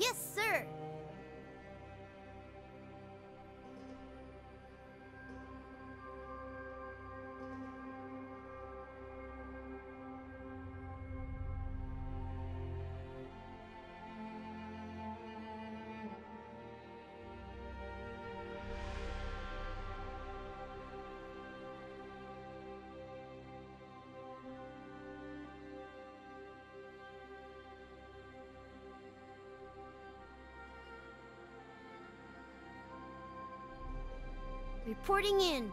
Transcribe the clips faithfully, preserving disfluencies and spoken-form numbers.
Yes, sir. Reporting in.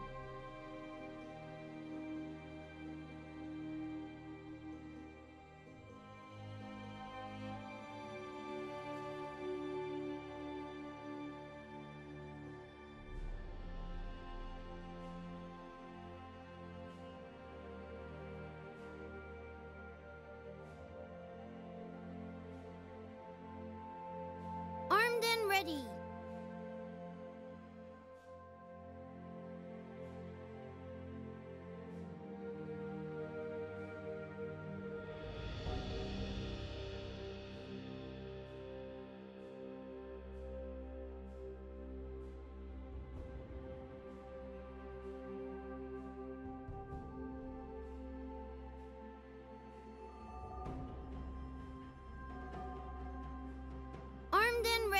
Armed and ready.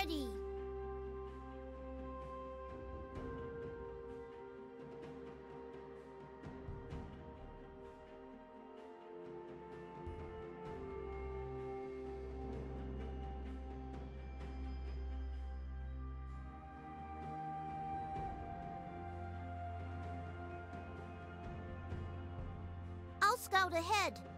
Ready. I'll scout ahead.